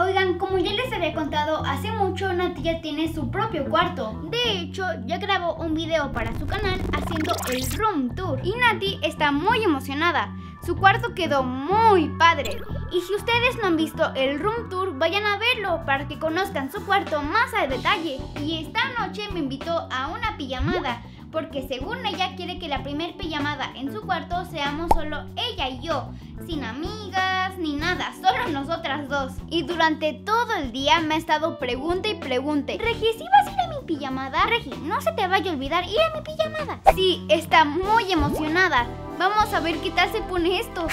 Oigan, como ya les había contado, hace mucho Nati ya tiene su propio cuarto. De hecho, ya grabó un video para su canal haciendo el room tour. Y Nati está muy emocionada. Su cuarto quedó muy padre. Y si ustedes no han visto el room tour, vayan a verlo para que conozcan su cuarto más a detalle. Y esta noche me invitó a una pijamada, porque según ella quiere que la primer pijamada en su cuarto seamos solo ella y yo, sin amigas ni nada, solo nosotras dos. Y durante todo el día me ha estado pregunta y pregunte: Regi, ¿sí vas a ir a mi pijamada? Regi, no se te vaya a olvidar ir a mi pijamada. Sí, está muy emocionada. Vamos a ver qué tal se pone esto.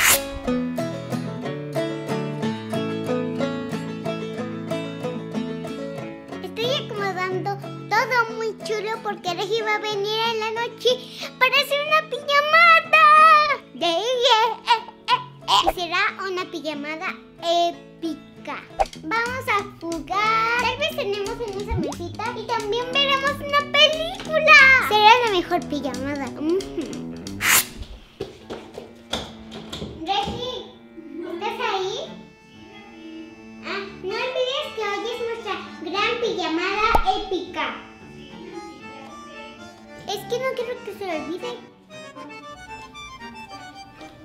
Chulo, porque Regi va a venir en la noche para hacer una pijamada. Será una pijamada épica. Vamos a jugar. Tal vez tenemos una mesita y también veremos una película. Será la mejor pijamada. Regi, ¿estás ahí? Ah, no olvides que hoy es nuestra gran pijamada épica. Es que no quiero que se lo olvide.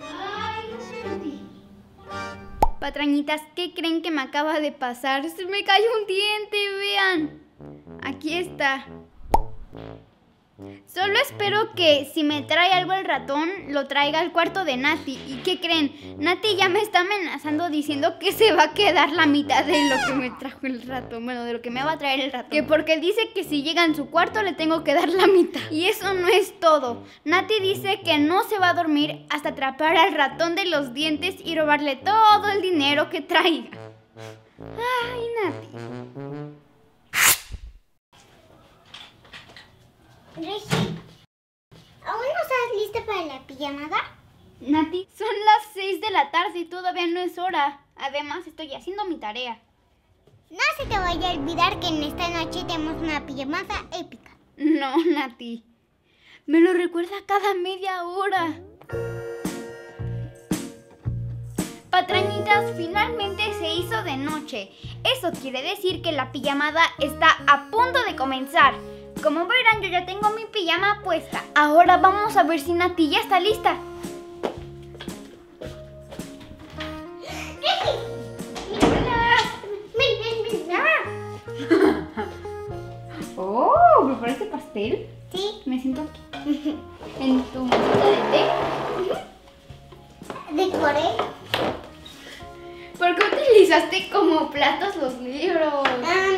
Ay, no se lo olvide. Patrañitas, ¿qué creen que me acaba de pasar? Se me cayó un diente, vean. Aquí está. Solo espero que si me trae algo el ratón, lo traiga al cuarto de Nati. ¿Y qué creen? Nati ya me está amenazando diciendo que se va a quedar la mitad de lo que me trajo el ratón. Bueno, de lo que me va a traer el ratón. Que porque dice que si llega en su cuarto le tengo que dar la mitad. Y eso no es todo. Nati dice que no se va a dormir hasta atrapar al ratón de los dientes y robarle todo el dinero que traiga. Ay, Nati. Regi, ¿aún no estás lista para la pijamada? Nati, son las 6 de la tarde y todavía no es hora. Además, estoy haciendo mi tarea. No se te vaya a olvidar que en esta noche tenemos una pijamada épica. No, Nati. Me lo recuerda cada media hora. Patrañitas, finalmente se hizo de noche. Eso quiere decir que la pijamada está a punto de comenzar. Como verán, yo ya tengo mi pijama puesta. Ahora vamos a ver si Nati ya está lista. ¡Oh! ¿Me parece pastel? Sí. Me siento aquí. ¿En tu mesita de té? Decoré. ¿Por qué utilizaste como platos los libros?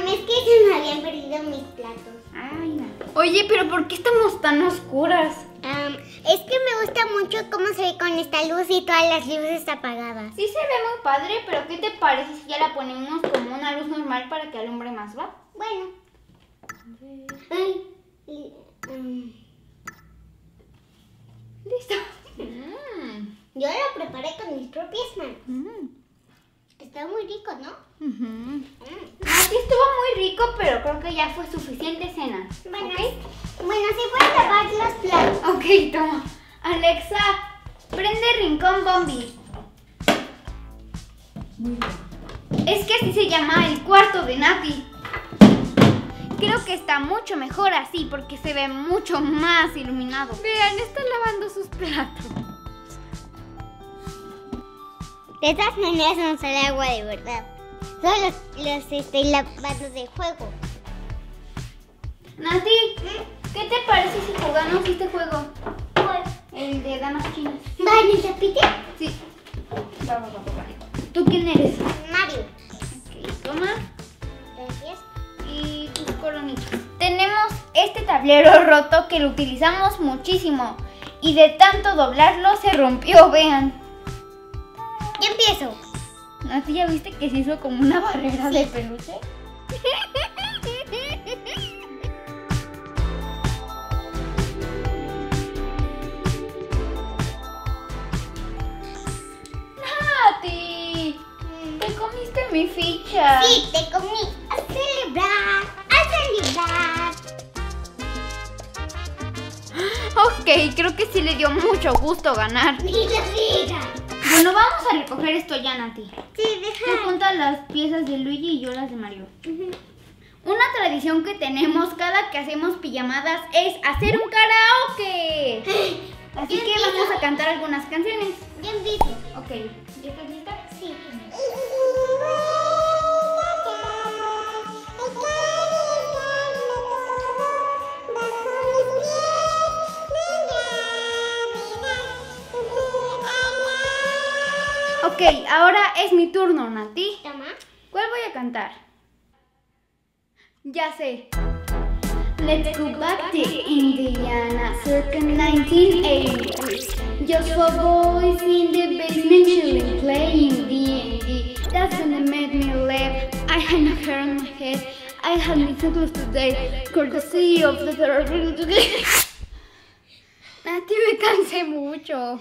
Es que se me habían perdido mis platos. Ay, no. Oye, pero ¿por qué estamos tan oscuras? Es que me gusta mucho cómo se ve con esta luz y todas las luces apagadas. Sí se ve muy padre, pero ¿qué te parece si ya la ponemos como una luz normal para que alumbre más, va? Bueno. Listo. Yo lo preparé con mis propias manos. Está muy rico, ¿no? Así estuvo muy rico, pero creo que ya fue suficiente cena. Bueno, ¿okay? Bueno, sí voy a lavar los platos. Ok, toma. Alexa, prende Rincón Bombi. Es que así se llama el cuarto de Nati. Creo que está mucho mejor así, porque se ve mucho más iluminado. Vean, está lavando sus platos. De todas maneras no sale agua de verdad. Solo los lavados de juego. Nati, ¿qué te parece si jugamos este juego? ¿Cuál? El de damas chinas. ¿Vale, tapete? Sí. Vamos. ¿Tú quién eres? Mario. Ok, toma. Gracias. Y tus coronitas. Tenemos este tablero roto que lo utilizamos muchísimo. Y de tanto doblarlo se rompió, vean. Yo empiezo. Nati, ¿ya viste que se hizo como una barrera de peluche? ¡Nati! ¿Te comiste mi ficha? Sí, te comí. ¡A celebrar! ¡A celebrar! Ok, creo que sí le dio mucho gusto ganar. ¡Ni la diga! Bueno, vamos a recoger esto ya, Nati. Sí, deja. Tú juntas las piezas de Luigi y yo las de Mario. Una tradición que tenemos cada que hacemos pijamadas es hacer un karaoke. Así que vamos a cantar algunas canciones. Yo empiezo. Ok. ¿Ya estás lista? Sí. Ok, ahora es mi turno, Nati. Toma. ¿Cuál voy a cantar? Ya sé. Let's go back to Indiana, circa 1980. Just for boys in the basement, chilling, playing D&D. That's when it made me laugh. I had no hair on my head. I had me too close today. Courtesy of the terrible today. Nati, me cansé mucho.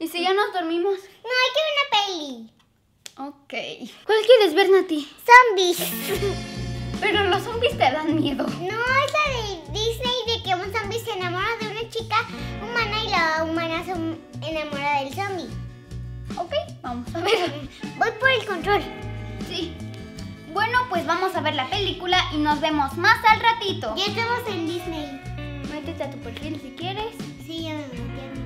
¿Y si ya nos dormimos? No, hay que ver una peli. Ok. ¿Cuál quieres ver, Nati? Zombies. Pero los zombies te dan miedo. No, esa de Disney de que un zombie se enamora de una chica humana y la humana se enamora del zombie. Ok, vamos a ver. Voy por el control. Sí. Bueno, pues vamos a ver la película y nos vemos más al ratito. Ya estamos en Disney. Métete a tu perfil si quieres. Sí, ya me metí a mi perfil.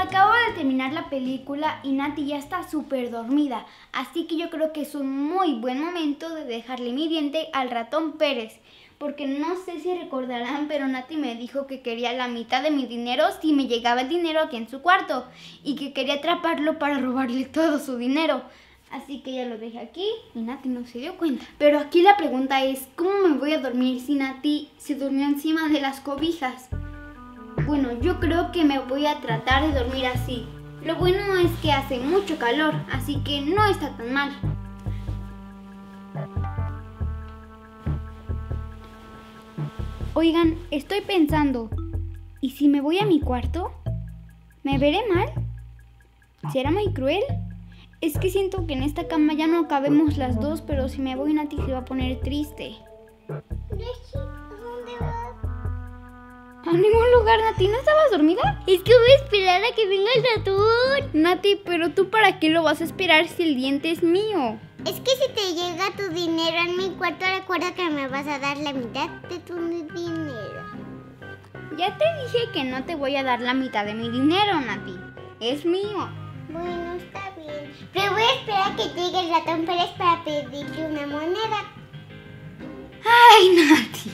Acabo de terminar la película y Nati ya está súper dormida, así que yo creo que es un muy buen momento de dejarle mi diente al ratón Pérez, porque no sé si recordarán, pero Nati me dijo que quería la mitad de mi dinero si me llegaba el dinero aquí en su cuarto y que quería atraparlo para robarle todo su dinero, así que ya lo dejé aquí y Nati no se dio cuenta. Pero aquí la pregunta es, ¿cómo me voy a dormir si Nati se durmió encima de las cobijas? Bueno, yo creo que me voy a tratar de dormir así. Lo bueno es que hace mucho calor, así que no está tan mal. Oigan, estoy pensando, ¿y si me voy a mi cuarto? ¿Me veré mal? ¿Será muy cruel? Es que siento que en esta cama ya no cabemos las dos, pero si me voy, Nati se va a poner triste. A ningún lugar, Nati, ¿no estabas dormida? Es que voy a esperar a que venga el ratón. Nati, pero ¿tú para qué lo vas a esperar si el diente es mío? Es que si te llega tu dinero en mi cuarto, recuerda que me vas a dar la mitad de tu dinero. Ya te dije que no te voy a dar la mitad de mi dinero, Nati. Es mío. Bueno, está bien. Pero voy a esperar a que llegue el ratón Pérez para pedirle una moneda. Ay, Nati.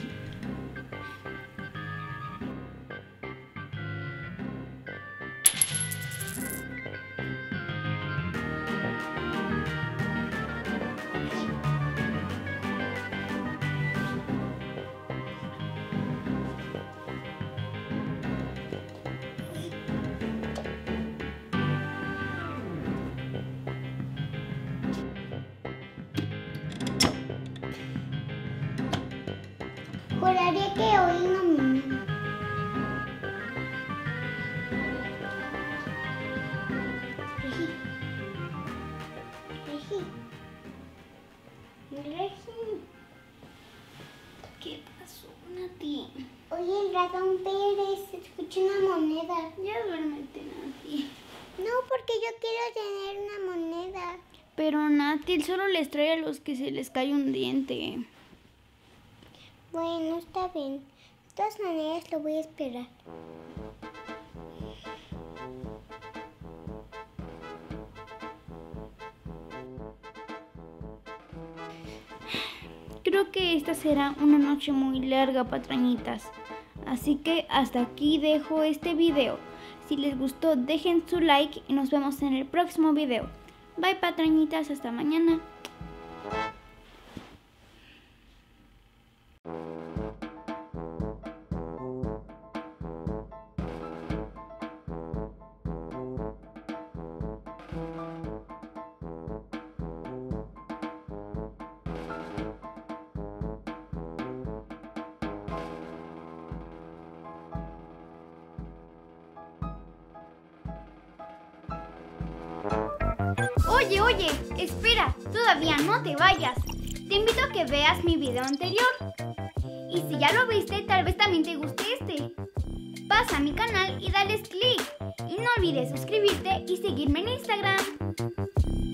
Juraría que hoy no me... Regi. ¿Qué pasó, Nati? Oye, el ratón Pérez, escuché una moneda. Ya duérmete, Nati. No, porque yo quiero tener una moneda. Pero, Nati, él solo les trae a los que se les cae un diente. Bueno, está bien. De todas maneras lo voy a esperar. Creo que esta será una noche muy larga, patrañitas. Así que hasta aquí dejo este video. Si les gustó, dejen su like y nos vemos en el próximo video. Bye, patrañitas, hasta mañana. Oye, espera, todavía no te vayas. te invito a que veas mi video anterior. Y si ya lo viste, tal vez también te guste este. Pasa a mi canal y dales click. Y no olvides suscribirte y seguirme en Instagram.